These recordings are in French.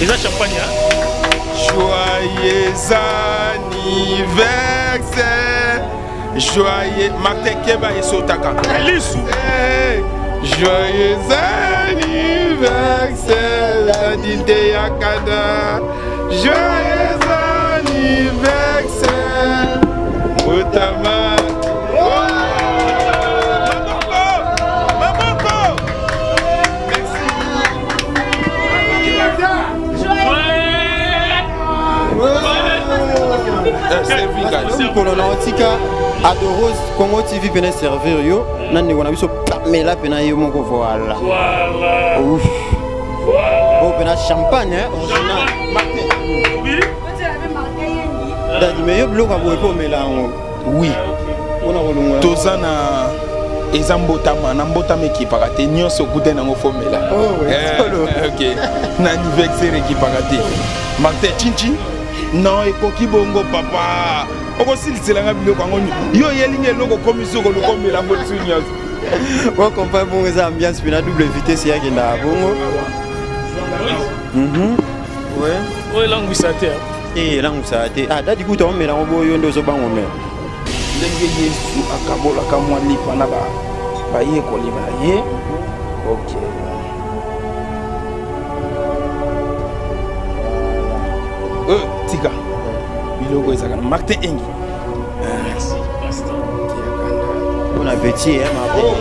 Déjà champagne, hein? Joyeux anniversaire, joyeux Martin Keba et Sotaka. Joyeux anniversaire, Pasteur Liteya Kanda. Joyeux anniversaire, Motama. Adoros CongoTV venait servir yo, nani on a vu ce mais là pena yo mon voilà. Voilà. Ouf. Bon pena champagne hein, original. Martin. Oui. Tu as mais yo bloc à boire mais là oui. On a volongo. Tozana ezambotama, nambotame qui paraté nyonso goudé nango formela. Oh ouais. OK. Nani vexer qui paraté. Martin Tintin. Non, et Koki Bongo, papa. On aussi le célèbre Yo Yeling et Logo Commission, le comme la bonne soulignance. Moi, compas pour les ambiances, puis la double vitesse, il y a qui n'a bongo. Oui, oui, langue ça terre. Et langue ça a été. Ah, t'as dit que t'en mets la remboursion de ce banc au mer. L'église sous Akabola, Kamwani, Panaba. Baye, Kolibaye. Ok. Tika, Bilogo Isakana, Martin Engi. Merci, Pasteur. Bon appétit, hein, Martin.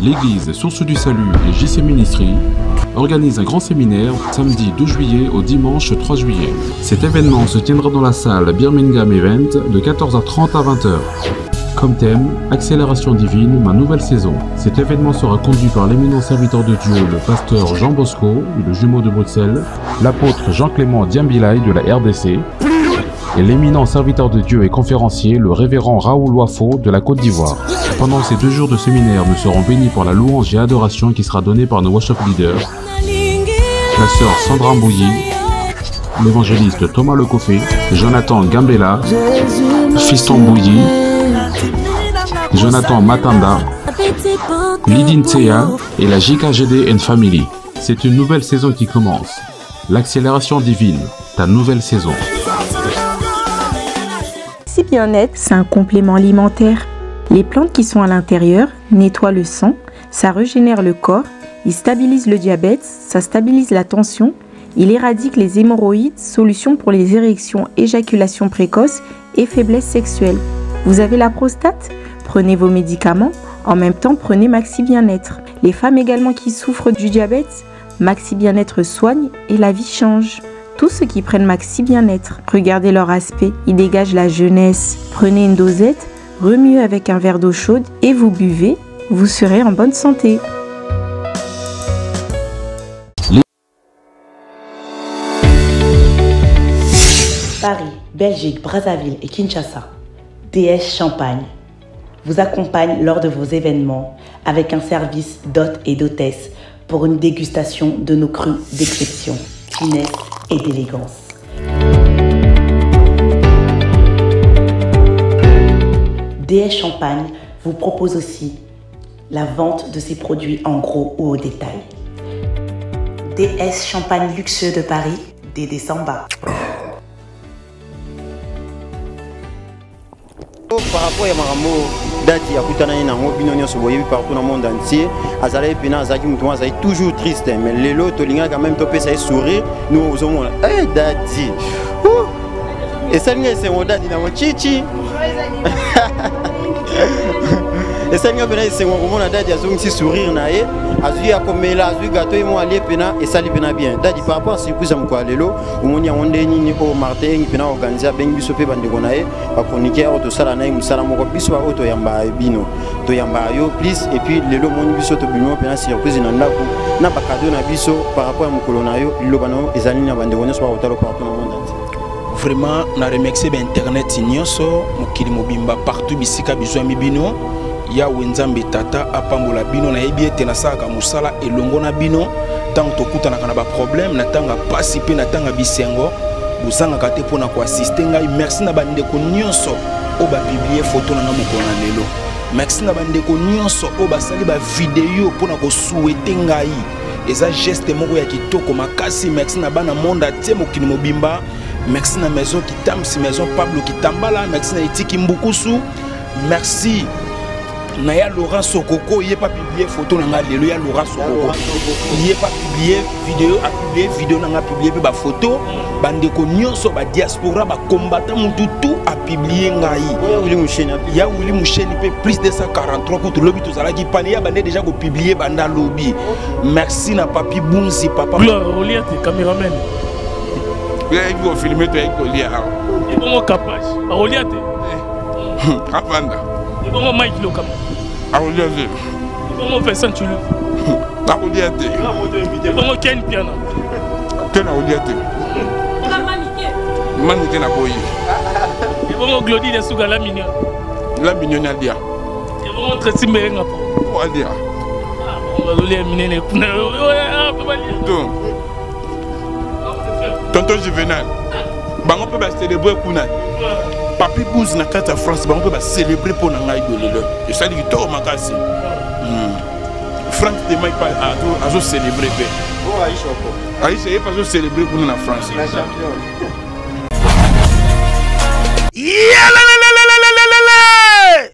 L'église Source du Salut et JC Ministries organise un grand séminaire samedi 12 juillet au dimanche 3 juillet. Cet événement se tiendra dans la salle Birmingham Event de 14h30 à 20h. Comme thème, Accélération divine, ma nouvelle saison. Cet événement sera conduit par l'éminent serviteur de Dieu, le pasteur Jean Bosco, le jumeau de Bruxelles, l'apôtre Jean-Clément Diambilay de la RDC, et l'éminent serviteur de Dieu et conférencier, le révérend Raoul Wafo de la Côte d'Ivoire. Pendant ces 2 jours de séminaire, nous serons bénis par la louange et adoration qui sera donnée par nos worship leaders, la sœur Sandra Mbouilly, l'évangéliste Thomas Lecoffé, Jonathan Gambella, Fiston Mbouilly, Jonathan Matanda, Lidin Tsea et la JKGD and Family. C'est une nouvelle saison qui commence. L'accélération divine, ta nouvelle saison. Maxi Bien-être, c'est un complément alimentaire. Les plantes qui sont à l'intérieur nettoient le sang, ça régénère le corps, il stabilise le diabète, ça stabilise la tension, il éradique les hémorroïdes, solution pour les érections, éjaculation précoce et faiblesse sexuelle. Vous avez la prostate? Prenez vos médicaments, en même temps prenez Maxi Bien-être. Les femmes également qui souffrent du diabète, Maxi Bien-être soigne et la vie change. Tous ceux qui prennent Maxi Bien-être, regardez leur aspect, ils dégagent la jeunesse. Prenez une dosette, remuez avec un verre d'eau chaude et vous buvez, vous serez en bonne santé. Paris, Belgique, Brazzaville et Kinshasa, DS Champagne vous accompagne lors de vos événements avec un service d'hôtes et d'hôtesses pour une dégustation de nos crus d'exception, finesse et d'élégance. DS Champagne vous propose aussi la vente de ses produits en gros ou au détail. DS Champagne luxueux de Paris, Dédé Samba. Par rapport à Maramo, Dati, à Koutanaïna, Mobinonio, se voyait partout dans le monde entier. Azalé, Pena, Zaki, Moutouma, ça est toujours triste. Mais les lots, Tolinga, quand même, topé, ça est sourire. Nous, on se dit, eh, Dati. Et ça, c'est mon Dati, dans mon chichi. Et ça, c'est mon Dati, à son petit sourire, naé. Azui, à Komela, Azui, Gato, et moi, allez, Pena, et ça, Pena bien. Dati, par rapport à ce que vous avez quoi, les lots, on y a un déni, au Martin, Pena, organisé, Ben, Bissopé, Bandegonaé. Chroniqueur de Salanaï, Salamoko, Bisswa, Oto Yamba, Bino, Toyambayo, please, et puis les Lomon Bissot, Bino, Pena, surprise, Nandaku, Napakado, Nabiso, par rapport à mon colonario, Lobano, et Zalina Bandegones, soit Otalo partout dans le monde. Vraiment, on a remercié Internet, Ignoso, Mokilimobimba, partout, Bissika, Biswa, Mibino, Ya Wenzambi, Tata, Apambola, Bino, Naebi, Tenasaka, Moussala, et Longona, Bino, tant que tu as un problème, Natanga, Passipe, Natanga, Bissengo. Vous avez regardé pour nous assister. Merci à bande de connaissances au bas publier photo dans mon canal. Merci à bande de connaissances au bas salir bas vidéo pour nous souhaiter. eza geste moko ya kitoko makasi merci na bana monde atie mokini mobimba merci na maison kitamsi maison Pablo kitambala merci na itiki mbukusu merci na ya Laurent Sokoko il est pas publié photo na nga lelo ya Laurent Sokoko il est pas publié vidéo a publié vidéo na nga publié pe ba photo bande ko nyonso ba diaspora ba combattant mutu tout a publié ngai ya wuli musheni pe plus de 143 contre lobby to zala ki pané ya bande déjà ko publié banda lobby merci na papi bunzi papa gloire olia te cameraman bien vous filmer toi avec olia et comment capable olia te apanda il faut Mike Lokam. Il faut Vincent Chulu. Il faut Ken Piana. Ken Aouliate. Il faut Glody de Souga, la mignonne. La mignonne Adia. Il faut Tracy Merenga. Adia. Tonton Juvenal. On peut célébrer Kouna. Papi Bouze na carte à France, on peut célébrer pour Nangaï Gololo. Et ça dit que tout ma casse. France de Maï a célébré. Oh, Aïcha, Aïcha, il faut célébrer pour nous en France. La championne.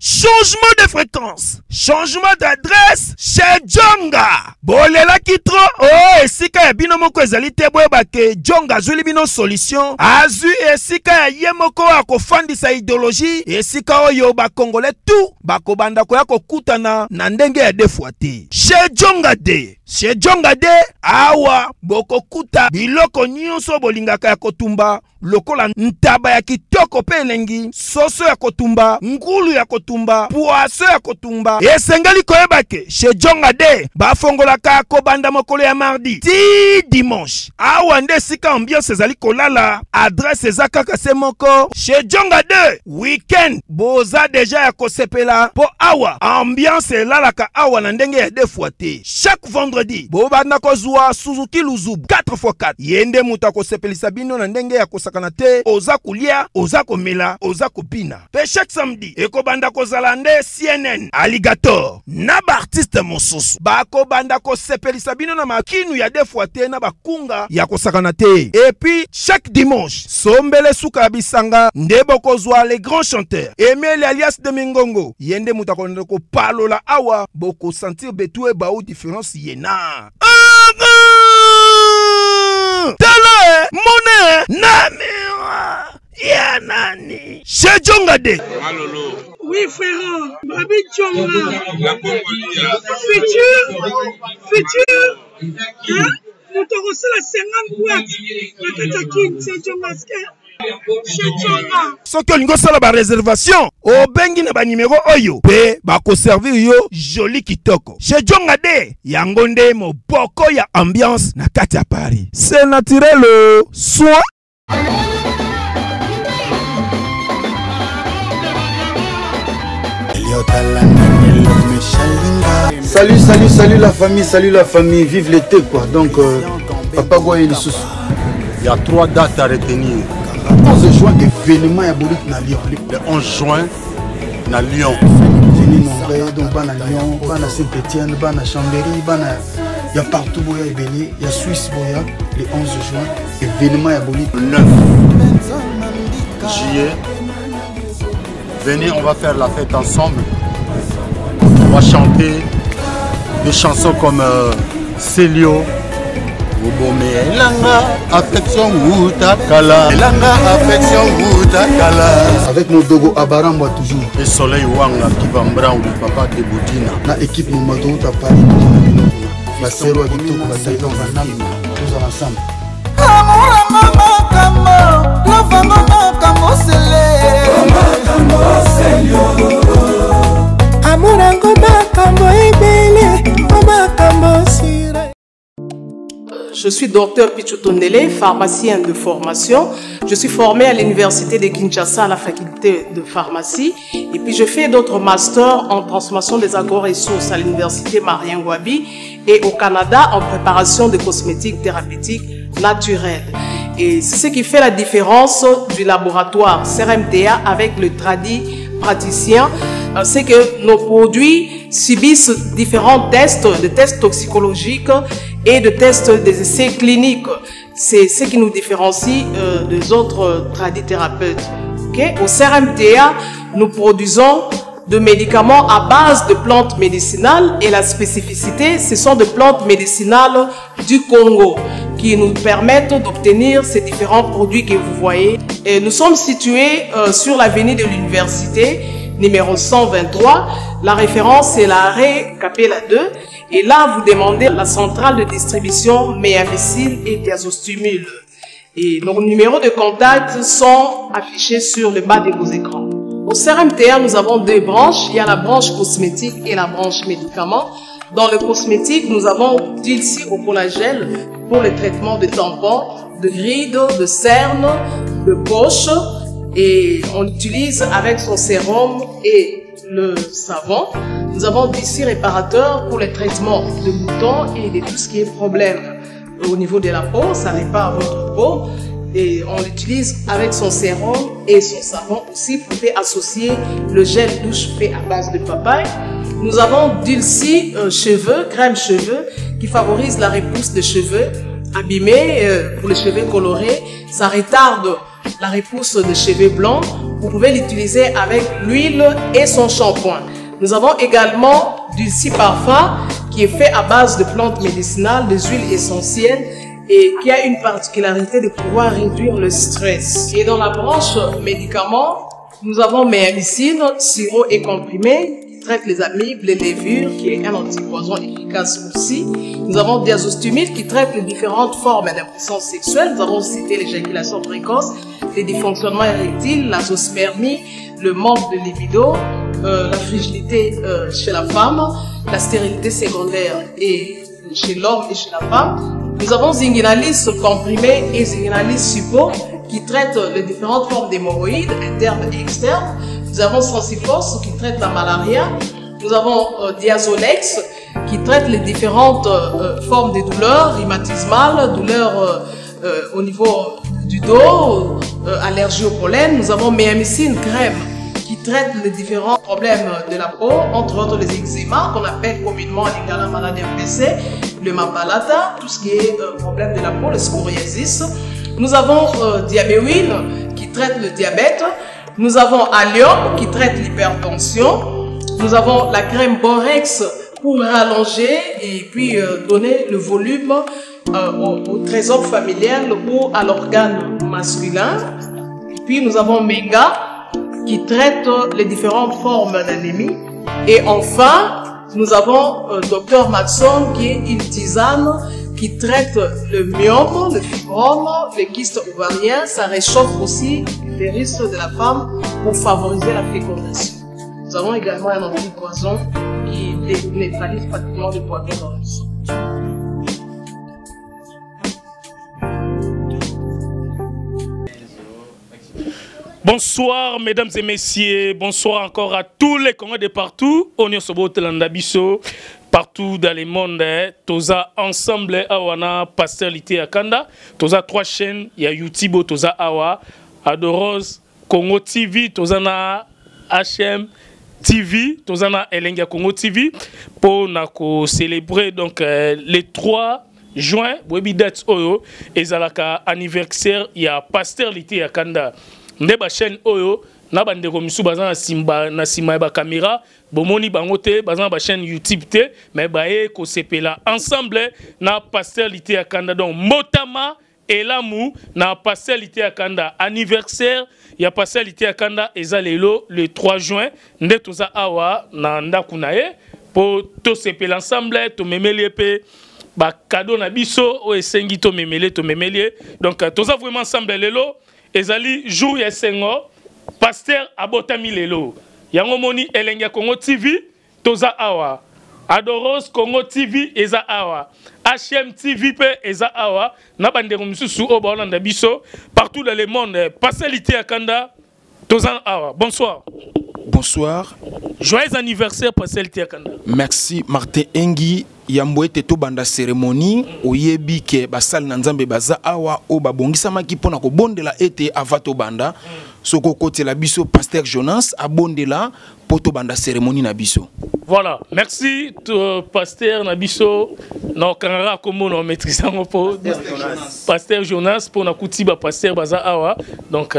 Changement de fréquence. Changement d'adresse chez Djonga. Bolela kitro oh esika ya bino moko ezali te boyeba ke Djonga azuli bino solution azu esika ya ye moko akofandisa idéologie esika oyo bakongole tout bakobanda koya kokutana na ndenge ya defwa te chez Djonga de chez Djonga de awa bokokuta biloko nyonso bolingaka ya kotumba lokola ntaba ya kitoko pe elengi soso ya kotumba ngulu ya kotumba poaso ya kotumba esengeli koyeba ke chez Djonga de bafongola Kako banda mokolo ya mardi ti dimanche awande sika ambiance ezali kolala adresse ezakaka se moko chez Djonga 2 weekend boza deja ya kosepela po awa ambiance elalaka awa na ndenge ya deux fois te chaque vendredi bo banda kozwa Suzuki Luzubu 4x4 yende muta kosepelisa bino na ndenge ya kosakana te oza kulia oza komela oza kopina pe chaque samedi eko banda kozala nde CNN Alligator na ba artiste mosusu bako banda kosepelisa bino na makinu ya defwa te na bakunga ya kosakana te et puis chaque dimanche sombele suka bisanga nde bokozwa les grands chanteurs Emile alias de Mingongo yende muta konde ko palola awa boko sentir betue bao différence yena tala mone na miwa ya nani chez Djonga de malolo. Oui, frère, Babi Djonga, futur, hein? Nous t'aurons la 50 boîtes, le Katakin, c'est Djonga, chez Djonga. Sans que nous avons la réservation, au bengi na ba numéro oyo, pe bako servir yo joli kitoko. Chez Djonga de, yangonde mo boko ya ambiance na kati ya Paris. C'est naturel, soin. Salut, salut la famille, vive l'été quoi. Donc, papa Goye, il y a 3 dates à retenir. Le 11 juin, événement à Boulogne à Lyon. Le 11 juin, à Lyon. Donc, à Lyon, à Saint-Étienne, à Chambéry, il y a partout Boya et Béni, il y a Suisse Boya. Le 11 juin, événement à Boulogne. Le 9 juillet. Venez, on va faire la fête ensemble. On va chanter des chansons comme Célio. Avec nos dogo Abaramba toujours. Et Soleil Wanga qui va me le papa de Boudina. La équipe nous matons à Paris. La Séro avec tout, la Séro, la Nam, tous ensemble. Je suis docteur Pichotondele, pharmacien de formation. Je suis formé à l'université de Kinshasa à la faculté de pharmacie. Et puis je fais d'autres masters en transformation des agro-ressources à l'université Marien Gouabi et au Canada en préparation de cosmétiques thérapeutiques naturelles. Et c'est ce qui fait la différence du laboratoire CRMTA avec le tradit praticien, c'est que nos produits subissent différents tests, des tests toxicologiques et de tests, des essais cliniques. C'est ce qui nous différencie des autres tradithérapeutes. Okay? Au CRMTA, nous produisons de médicaments à base de plantes médicinales et la spécificité, ce sont des plantes médicinales du Congo qui nous permettent d'obtenir ces différents produits que vous voyez. Et nous sommes situés sur l'avenue de l'université numéro 123, la référence c'est l'arrêt Capella 2 et là vous demandez la centrale de distribution méavicille et diazostimule. Et nos numéros de contact sont affichés sur le bas de vos écrans. Au CRMTR, nous avons deux branches. Il y a la branche cosmétique et la branche médicaments. Dans le cosmétique, nous avons d'ici au collagène pour le traitement de tampons, de rides, de cernes, de poches. Et on l'utilise avec son sérum et le savon. Nous avons d'ici réparateur pour le traitement de boutons et de tout ce qui est problème au niveau de la peau. Ça répare votre peau. Et on l'utilise avec son sérum et son savon aussi pour faire associer le gel douche fait à base de papaye. Nous avons Dulci cheveux, crème cheveux qui favorise la repousse des cheveux abîmés pour les cheveux colorés. Ça retarde la repousse des cheveux blancs. Vous pouvez l'utiliser avec l'huile et son shampoing. Nous avons également Dulci parfum qui est fait à base de plantes médicinales, des huiles essentielles et qui a une particularité de pouvoir réduire le stress. Et dans la branche médicaments, nous avons méamycine, sirop et comprimé, qui traite les amibes, les levures, qui est un antipoison efficace aussi. Nous avons diazostimule, qui traite les différentes formes d'impuissance sexuelle. Nous avons cité l'éjaculation précoce, les dysfonctionnements érectiles, l'azoospermie, le manque de libido, la fragilité chez la femme, la stérilité secondaire et chez l'homme et chez la femme. Nous avons Zinginalis comprimé et Zinginalis suppo qui traite les différentes formes d'hémorroïdes internes et externes. Nous avons Sensiforce qui traite la malaria. Nous avons Diazolex qui traite les différentes formes de douleurs rhumatismales, douleurs au niveau du dos, allergie au pollen. Nous avons Méamycine crème qui traite les différents problèmes de la peau, entre autres les eczémas qu'on appelle communément les maladies MPC, le mabalata, tout ce qui est problème de la peau, le scoriasis. Nous avons Diabéwil qui traite le diabète. Nous avons Allium qui traite l'hypertension. Nous avons la crème Borex pour rallonger et puis donner le volume au trésor familial ou à l'organe masculin. Et puis nous avons Mega qui traite les différentes formes d'anémie. Et enfin, nous avons Dr Maxon qui est une tisane qui traite le myome, le fibrome, les kystes ovariens. Ça réchauffe aussi les risques de la femme pour favoriser la fécondation. Nous avons également un antipoison qui neutralise pratiquement le poison dans le sang. Bonsoir mesdames et messieurs, bonsoir encore à tous les Congolais de partout. On est sur Biso, partout dans le monde. Toza ensemble awana Pasteur Liteya Kanda. Toza trois chaînes, il y a YouTube, toza awa, Adoros, CongoTV, toza na HM TV, toza na Elenga CongoTV pour nako célébrer donc les 3 juin, webidate oyo ezalaka anniversaire ya Pasteur Liteya Kanda. Ndeba chaîne oyo na bandeko misu bazana simba na sima ba caméra bomoni bangote bazana ba chaîne YouTube te mais ba e ko sepela ensemble na Pasteur Liteya Kanda donc motama elamu na Pasteur Liteya Kanda anniversaire ya Pasteur Liteya Kanda ezalelo le 3 juin ndetoza awa na ndaku na ye po to sepela ensemble to memeli pe ba cadeau na biso o esengi to memeli to memeli donc toza vraiment ensemble lelo. Ezali jour ya sengo Pasteur abotami lelo yango moni elenga Congo TV toza awa Adoros Congo TV eza awa HM TV pe eza awa na bandeko misusu o baolanda biso partout dans le monde Pasteur Liteya Kanda toza awa bonsoir. Bonsoir. Joyeux anniversaire Pasteur Liteya Kanda. Merci Martin Engi. Yambouete to banda cérémonie oyebi ke basal na nzambe baza awa o babongisa maki pona ko bondela ete avato banda Sokoko te la biso Pasteur Jonas abondela poto banda cérémonie na biso. Voilà, merci Pasteur na biso na kanara komo na maîtrisant po Pasteur Jonas pour na kutiba Pasteur baza awa donc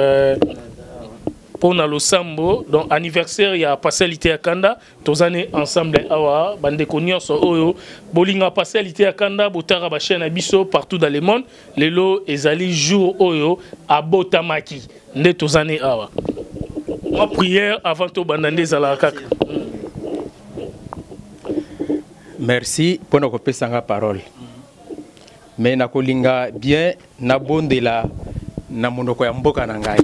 pour le sambo, donc anniversaire il y a Pasteur Liteya Kanda, tous années ensemble awa bande konyo so oyo bolinga Pasteur Liteya Kanda botara ba chaîne biso partout dans le monde lelo ezali jour oyo abotamaki nde tous années awa ma prière avant to bandande zala kaka. Merci pour nous repasser la parole. Mais na kolinga bien na bondela na monoko ya mboka na ngai.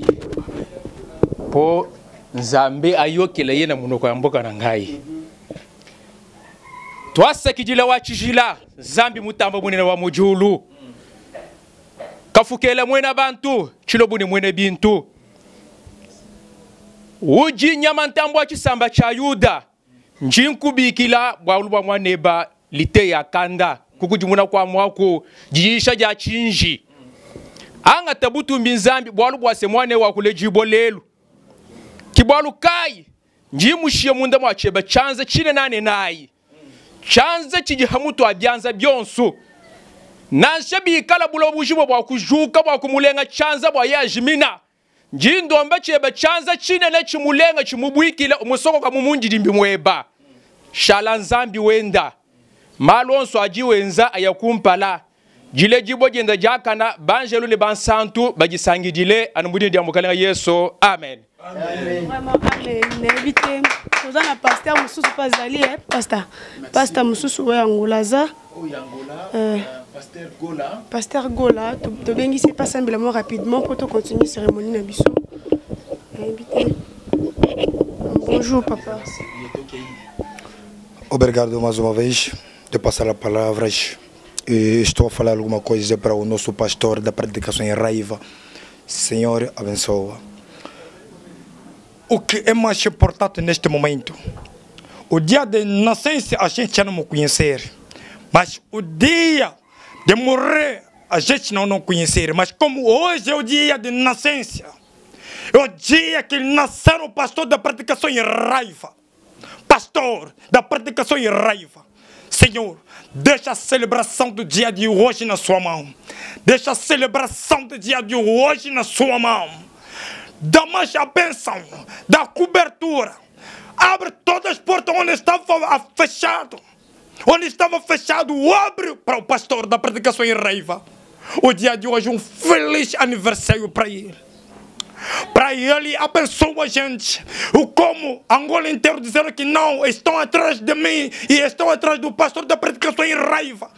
Po nzambe ayokela ye na monoko ya mboka na ngai. Twasa kijila wa chijila zambi mutamba munene wa mujulu. Kafukela mwena bantu chilobuni mwene bintu. Uji nyamantambo wa chisamba cha Yuda. Njinkubikila bwaulwa mwaneba Liteya Kanda kukujumuna kwa mwako jisha ja chinji anga tabutu mbinzambi bwaulwa semwane wa kule jibolelu kibalukai njimushie munda mwacheba chanze chine nane nayi chanze chijihamutu abyanza byonso nanshabikala bulobujibo bwa kujuka bwa kumulenga chanza bwa yajimina njindomba cheba chanza chine ne chimulenga chimubwikila umusoko kwa mumunjidimbi mweba shala nzambi wenda malonso ajiwenza ayakumpala jile jibo jenda jakana banjelu ne bansantu bajisangi jile anumudi ndi amukalenga yeso amen amen vraiment amen invité tozana pasteur mususu pazali pasteur pasteur mususu wa angolaza o yangola Pasteur Gola. Pasteur Gola, tu bénissez pas simplement rapidement pour continuer la cérémonie Nabiso. Bonjour papa. Obrigado mais uma vez de passar a palavra. Estou a falar alguma coisa para o nosso pastor da predicação em Raiva. Senhor, abençoa. O que é mais importante neste momento? O dia de nascença a gente já não me conhecer, mas o dia de morrer, a gente não conhecer, mas como hoje é o dia de nascença, é o dia que nasceu o pastor da predicação em Raiva. Pastor da predicação em Raiva. Senhor, deixa a celebração do dia de hoje na sua mão. Deixa a celebração do dia de hoje na sua mão. Dá mais a bênção, dá cobertura. Abre todas as portas onde estava fechado. Onde estava fechado, abre para o pastor da predicação em Raiva. O dia de hoje é um feliz aniversário para ele. Para ele, abençoa a gente. O como Angola inteiro dizendo que não, estão atrás de mim e estão atrás do pastor da predicação em Raiva.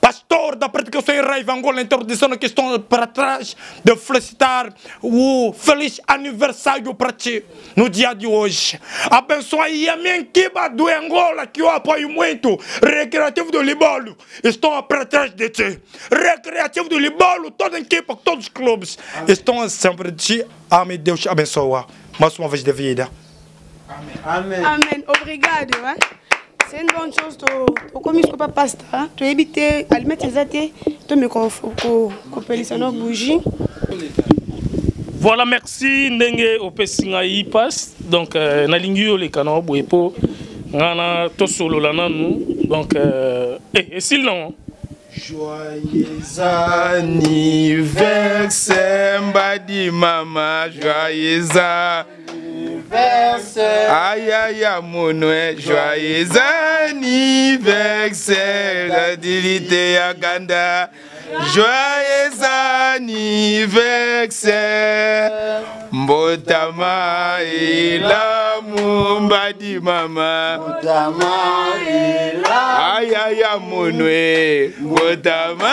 Pastor da predicação em Raiva, Angola inteiro dizendo que estão para trás de felicitar o feliz aniversário para ti no dia de hoje. Abençoa a minha equipe do Angola, que eu apoio muito. Recreativo do Libolo, estão para trás de ti. Recreativo do Libolo, toda a equipe, todos os clubes, estão sempre de ti. Amém, Deus te abençoa. Mais uma vez de vida. Amém. Amém. Amém. Obrigado. Hein? C'est une bonne chose, comme je ne pas pasteur, tu évites à mettre les athées, tu me coupes les bougies. Voilà, merci, Ndenge, au Pessingaï, passe. Donc, Nalingio, les canons, Bouépo, Nana, Tosolo, Lananou. Donc, et sinon. Joyeux anniversaire, Mbadi Mama, joyeux anniversaire. Aïe aïe aïe, mon joyeux anniversaire, la Liteya Kanda. Joyeux anniversaire, Mbotama et la Mbadi Mama. Mbotama et la aïe aïe aïe, mon Mbotama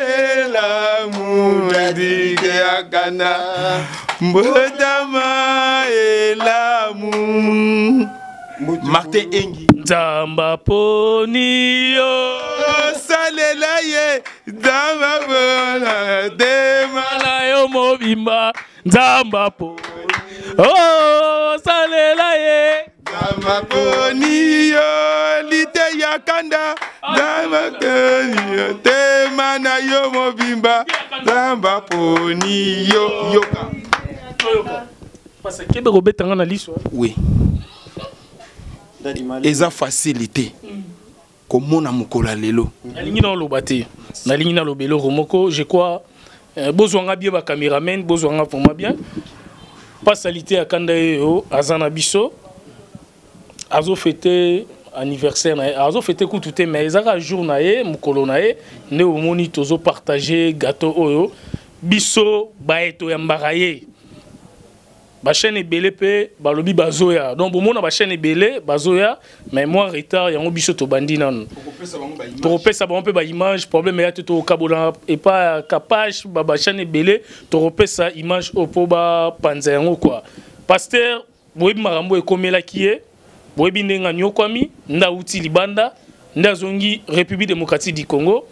et la Mbadi Kanda. Mbotama et la Martin Engi. Damba ponio salela ye damba bona demala yo mobimba damba ponio oh salela ye damba ponio Liteya Kanda damba ponio demana yo mobimba damba ponio yoka. Parce que Robert a liso. Oui. Ils ont facilité. Comme on a mukola lelo. Nalingina lobate. Nalingina lobelo romoko. Je crois. Besoin bien ba caméraman. Besoin pour moi bien. Pasteur Liteya Kanda yo azana biso. Azo fêté anniversaire na azo fêté ko touté mais ezaka jour na ye mukolo na ye ne omoni tozo partager gâteau oyo biso ba eto ya mbaraye ba chaîne belé pe ba lobi bazoya donc bo mona ba chaîne belé bazoya mais moi retard yango biso to bandi nan pour pesa ba on peut ba image problème ya to kabola et pas capage ba chaîne belé to repesa image opo ba panza yango quoi pasteur boyebi marambo ekomela kié boyebi ndenga nyokwami nda uti libanda nda zongi République démocratique du Congo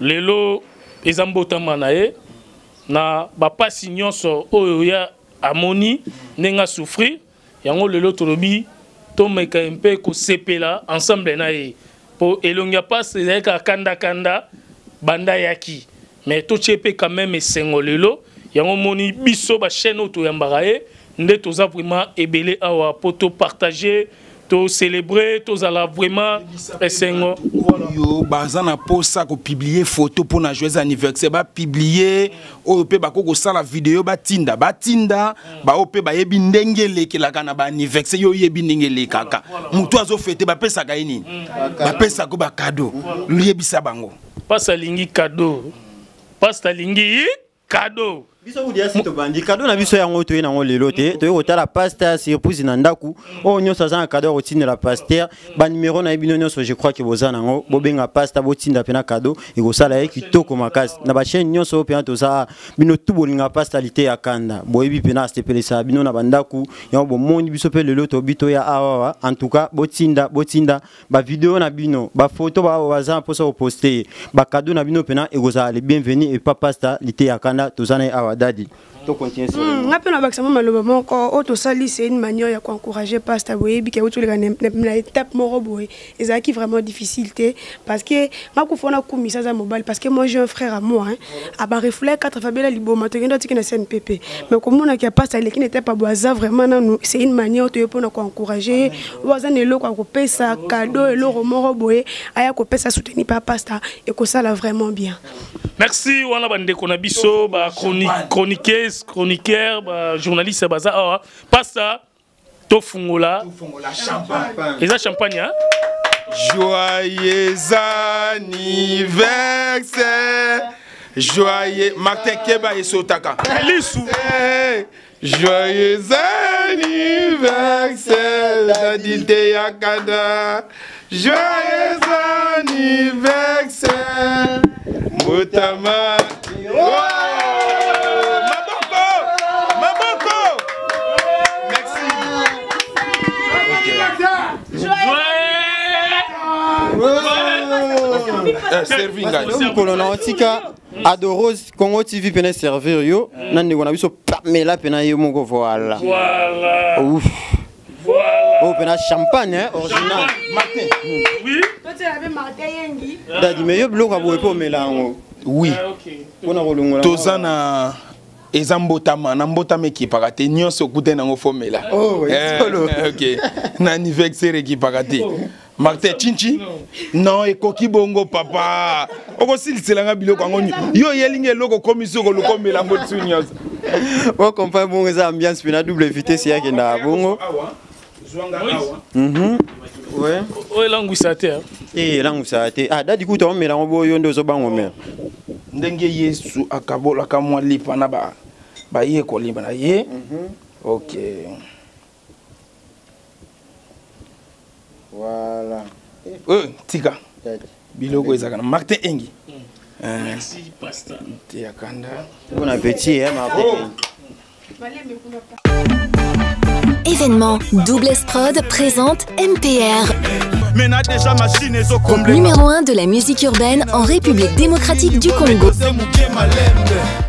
lelo ezambotama na ye na ba pasi nyonso oyo ya amoni nenga souffrir yango lelo tolobi to meka mpe ko sepela ensemble na ye po elonga passe ezaka kanda kanda banda yaki mais to chepe quand même esengo lelo yango moni biso ba chaîne oto yambara ye nde toza vraiment ebelé awa poto partager to célébrer tous à la vraiment esengo yo bazana posa ko publier photo pour na joyeux anniversaire ba publier o pe ba ko sala vidéo ba tinda ba o pe ba yebi ndengele ke la kana ba anniversaire yo yebi ndengele kaka mutu azo fêter ba pesa ka nini ba pesa ko ba cadeau lui yebisa bango pasa lingi cadeau pasta lingi cadeau biso udia sito bandi cadeau na biso yango toyena ngo lelo te toyo kotala pasteur surprise na ndaku o nyosa za cadeau otinda la pasteur ba numéro na bino nyoso je crois que bozana ngo bobenga pasteur botinda pena cadeau e kosala e kitoko makasi na ba chaîne nyoso pena toza bino tubolinga pasteur Liteya Kanda boyebi pena stepelesa bino na bandaku yango bomondi biso pe lelo to bito ya awa en tout cas botinda ba vidéo na bino ba photo ba bazana posa poster ba cadeau na bino pena e kosala le bienvenue et pas pasteur Liteya Kanda tozana awa Daddy, tu continues. Rappelons avec ça, malheureusement, quand auto sali, c'est une manière qu'on encourageait pas à boire, puis qu'auto les gagne, la étape moroboué, et ça qui vraiment difficulté, parce que ma couffonne a commis ça à mobile, parce que moi j'ai un frère à moi, à Barifleur, 4 Fabio Libo, maintenant d'autres qui naissent NPP, mais comme on a qui a pas sali, qui n'était pas boisa vraiment, c'est une manière de répondre qu'on encourageait, voisin et l'eau qu'on coupe ça, cadeau et l'eau moroboué, aïe qu'on coupe ça soutenir pas pasta, et qu'on ça là vraiment bien. Merci, on a bandé qu'on a biso, bah chroniqueur, bah journaliste, bah ça, pas ça, tofungola, champagne, et ça champagne, hein? Joyeux anniversaire, joyeux Martin Keba et Sotaka. Lissou. Joyeux anniversaire, la Liteya Kanda. Joyeux anniversaire. Moutama. Maboko. Merci. Joyeux. Serving guys. Adoros, CongoTV peut servir yo. Nani on a vu ce Pamela pena yo mon voilà. Ouf. Voilà. Oh pena champagne hein, original. Martin. Oui. Toi tu l'avais Martin Engi. Dadi mais yo bloc a boire pour mélange. Oui. On a rolongo. Tozana ezambotama na mbotama ki pakate nyonso kute nango fomela. Oh solo. OK. Na anniversaire ki pakate. Martin Chinchi non et koki bongo papa oko silselanga biloko ngoni yo yelinge loko komiso ko lokomela ngo tsunios o kompa bongo za ambiance pina double vitesse yake na bongo zwanga awa ouais o languisa te languisa te dadi ku to omela ngo boyo ndo zo bango mela ndenge Yesu akabola kamwa lipana ba ye ko libana ye OK. Voilà. Tika. Biloko ezaka Martin Engi. Merci pasteur. Liteya Kanda. Bon appétit hein ma belle. Événement Double S-Prod présente MPR. Numéro 1 de la musique urbaine en République démocratique du Congo.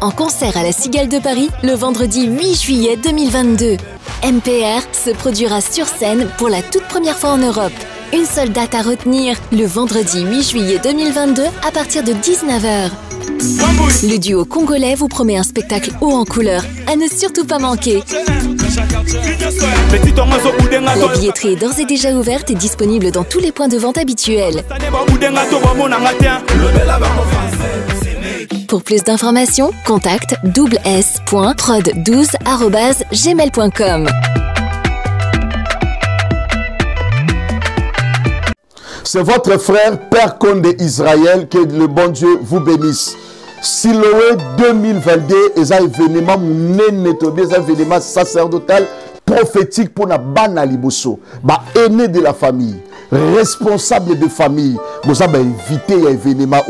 En concert à la Cigale de Paris le vendredi 8 juillet 2022. MPR se produira sur scène pour la toute première fois en Europe. Une seule date à retenir, le vendredi 8 juillet 2022 à partir de 19 h. Le duo congolais vous promet un spectacle haut en couleur, à ne surtout pas manquer. La billetterie est d'ores et déjà ouverte et disponible dans tous les points de vente habituels. Pour plus d'informations, contacte doubles s.prod12@gmail.com. C'est votre frère, Père Condé Israël, que le bon Dieu vous bénisse. Siloé 2022, c'est un événement, sacerdotal, prophétique pour la bana liboso, aîné de la famille, responsable de famille, vous avez invité à l'événement.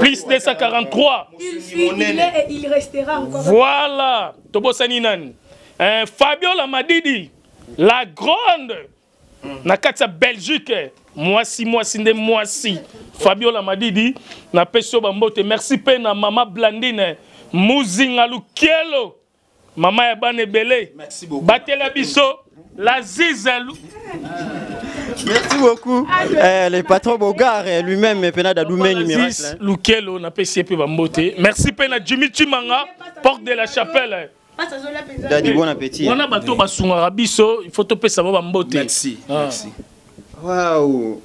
Plus 243. Il fut, il est et il restera encore. Voilà. Tobo Saninan. Fabio Lamadidi, la grande. Nakatsa Belgique. Moi si. Fabio Lamadidi. Na Pesso Bambote. Merci Pena Maman Blandine. Mouzinga Lukielo. Maman Yabane Belé. Merci beaucoup. Batela Bisso. La Zizelou. Merci beaucoup. Le patron Bogar lui-même est Pena Dadoumeni Miracle. Lukelo n'a pas essayé de m'emboter. Merci Pena Jimmy Tumanga, porte de la chapelle. Dadi bon appétit. On a bateau bassoun arabiso, il faut topé savoir m'emboter. Merci. Merci. Waouh.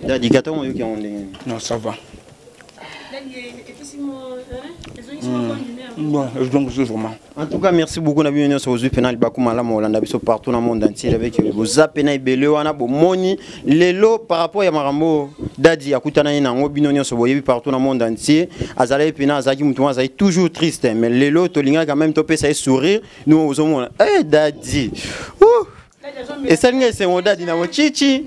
Dadi Gaton, il y a un. Non, ça va. En tout cas, merci beaucoup d'avoir venu sur le pénal partout dans le monde entier avec vos apénaïs Beléwana, Bomoni, Lelo par rapport à Marambo, Dadi, à Koutanaïna, Obinonion, partout dans le monde entier. Azalé Pena, Azaki Moutouan, ça est toujours triste, mais Lelo, Tolinga, quand même, topé, ça est sourire. Nous, aux hommes, eh Dadi, ouh! Et ça c'est mon dad dinamo chichi.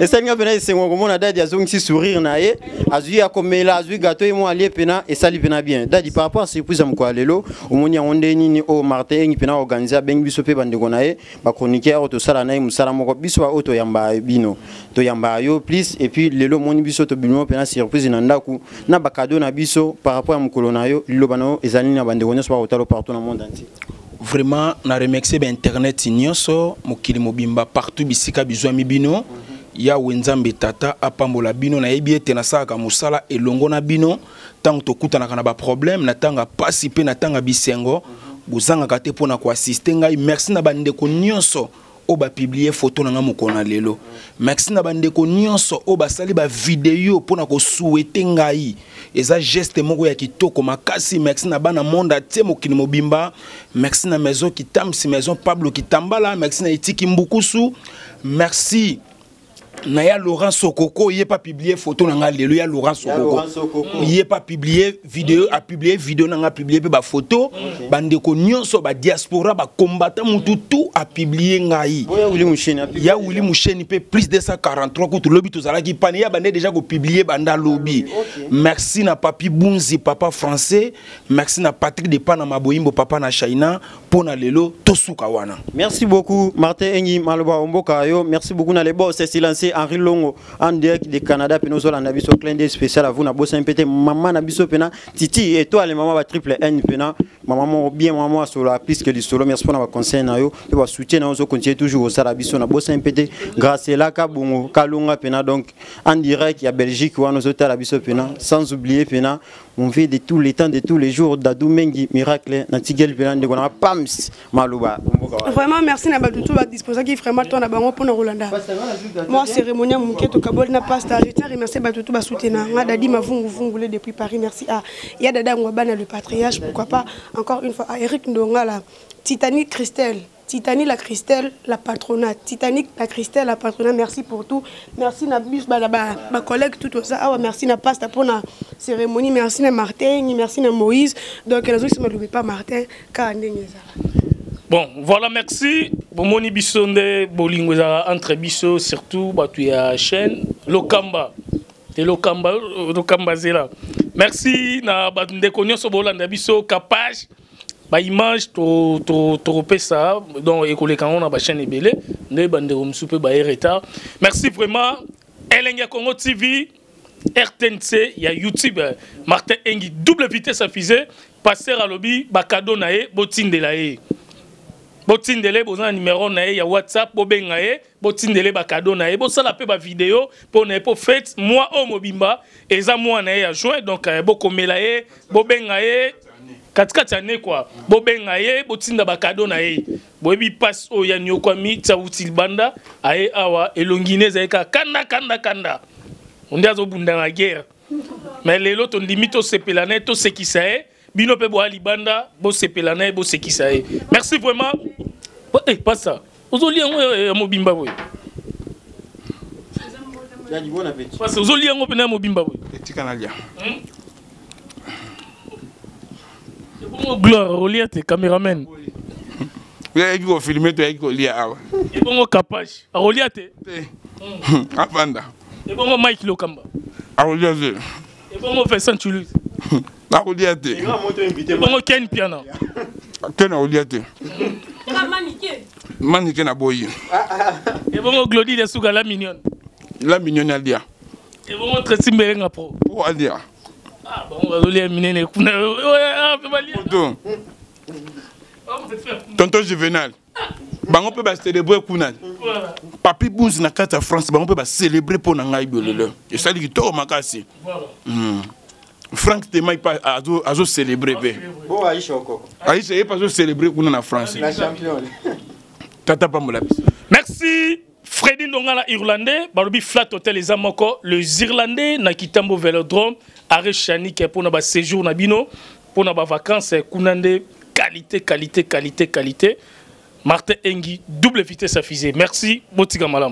Et ça c'est mon dad yazong si sourire nae. Azui akomela azui gâteau et moi aller pena et ça lui pena bien. Dadi par rapport c'est plus am quoi lelo. Omoni onde ni o Martin Engi pena organiser ben biso pe bande gonae. Ba chroniqueur auto sala nae musala moko biso auto yamba bino. To yamba yo please et puis lelo moni biso to bino pena surprise na ndaku na bakado na biso par rapport am kolona yo lelo bana ezali na bande gonae so auto partout dans le monde entier. Vraiment, on a remercié Internet, Ignoso, Mokili Mobimba, partout, Bissika, Bizouami Bino, Ya Wenzambe Tata, Apambola Bino, na Ebié, Tenasa, Kamusala, et Longona Bino, tant que tu as un problème, na tanga participer, na tanga bisengo, Bouzanga Kate pour na assister, merci na bandeko Nyonso, Oba publier photo na mokona lelo, merci na bandeko Nyonso, Oba saliba vidéo pour na ko souhaiter ngai. Et ça, geste moko ya kitoko makasi merci na bana monda tie mokili mobimba merci na maison kitamsi maison Pablo kitambala merci na itiki mbukusu merci na ya Laurent Sokoko il est pas publié photo na nga lelo ya Laurent Sokoko il est pas publié vidéo a publié vidéo na nga publié pe ba photo bande ko nyonso ba diaspora ba combattant mutu tout a publié ngai ya wuli musheni pe plus 243 ko to lobby to zala ki pani ya bande déjà ko publié banda lobby merci na papi bunzi papa français merci na Patrick Depardieu na maboyimbo papa na China pona lelo to suka wana merci beaucoup Martin Engi maloba omboka yo merci beaucoup na les boss c'est silencieux Henri Longo en direct de Canada Penozola Nabiso clin d'œil spécial à vous na bosse impété maman Nabiso Pena Titi et toi les mamans va triple N Pena maman bien maman sur la piste que du solo merci pour notre conseil na yo et va soutien na on continue toujours au Sarabiso na bosse impété grâce là Kabongo Kalonga Pena donc en direct à Belgique ou à nos hôtels Nabiso Pena sans oublier Pena on vit de tous les temps de tous les jours d'Adou Mengi miracle na Tigel Pena de Gona Pams Maluba vraiment merci na Badutu va disposer qui vraiment toi na bango pour na Rolanda moi cérémonie muketo kabol na pasta j'étais remercié Badutu va soutenir na dadi mavungu vungulé depuis Paris merci à ya dada ngwaba na le patriarche pourquoi pas encore une fois à Eric Ndonga la Titanic Christelle Titanic la Christelle la patronate Titanic la Christelle la patronate merci pour tout merci na bus ma collègue tout ça ah merci na pasta pour la cérémonie merci na Martin merci na Moïse donc les autres ne l'oubliez pas Martin car bon voilà merci bon moni bisonde bolingo entre biso surtout batu ya chaîne lokamba et lokamba zela merci na bande konyoso bolanda biso capage ba image to pesa donc école quand on a chaîne ebele ne bande rom soupe ba retard merci vraiment Elenga Congo TV RTNC ya YouTube Martin Engi double vitesse à fusée passer à lobby ba cadeau nae botindela e botindele bozana numéro nae ya WhatsApp bobenga e botindele ba cadeau nae bosala pe ba vidéo pour nae pour fête moi au mobimba eza moi nae ya juin donc bokomela e bobenga e katikati année quoi bobenga ye botinda bakado na ye boyebi passe o ya nyokwami tsa utilbanda aye awa elongineza eka kanda On dit au la guerre. Mais les autres, on dit mito sepelane, tout ce qui sait, bino pe boa libanda, bo sepelane, bo ce qui sait. Merci vraiment. Eh, pas ça. Aujourd'hui, on est à Mobimba. Parce que aujourd'hui, on est à Mobimba. Petit Canadien. Gloire, on est caméraman. Vous avez vu filmer, tu as vu Lia. Et bon, capage. Aroliate. Apanda. Et bon, Mike Lokamba. Aroliate. Et bon, Vincent Toulouse. Aroliate. Et bon, Ken Piana. Ken Aroliate. Maniqué. Maniqué na boy. Et bon, Glody de Souga, la mignonne. La mignonne Alia. Et bon, Tracy Merenga Pro. Pour Alia. Ah, bon, on va le miner. Tonton Juvenal, on peut célébrer pour Papi Bouz na carte à France, on peut célébrer pour Nangaïbele. Et ça dit que ma casse. Franck Témaï pas à célébrer. Bon, Aïcha encore. Aïcha est pas célébrer pour la France. La championne. Tata Pamola. Merci. Freddy Ndongala Irlandais, Barobi Flat Hotel les Amoko, les Irlandais, Nakitambo Velodrome, Arrêt Chanik pour notre séjour Nabino, pour nos vacances, Kounande. Qualité, qualité, qualité, qualité. Martin Engi, double vitesse à fusée. Merci, Botiga Malam.